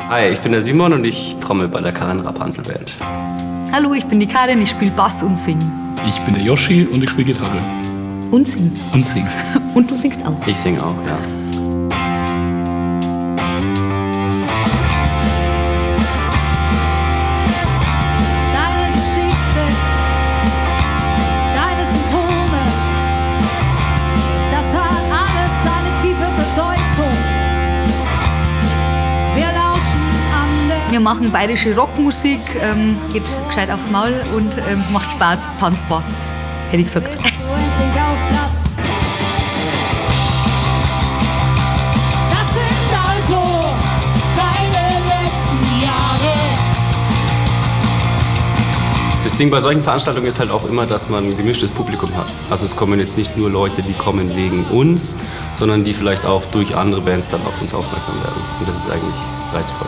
Hi, ich bin der Simon und ich trommel bei der Karin-Rapanzel-Band. Hallo, ich bin die Karin, ich spiele Bass und singe. Ich bin der Yoshi und ich spiele Gitarre. Und singe. Und singe. Und du singst auch? Ich singe auch, ja. Deine Geschichte, deine Symptome, das hat alles eine tiefe Bedeutung. Wir lauschen an der... Wir machen bayerische Rockmusik, geht gescheit aufs Maul und macht Spaß, tanzbar, hätte ich gesagt. Das Ding bei solchen Veranstaltungen ist halt auch immer, dass man ein gemischtes Publikum hat. Also es kommen jetzt nicht nur Leute, die kommen wegen uns, sondern die vielleicht auch durch andere Bands dann auf uns aufmerksam werden. Und das ist eigentlich reizvoll.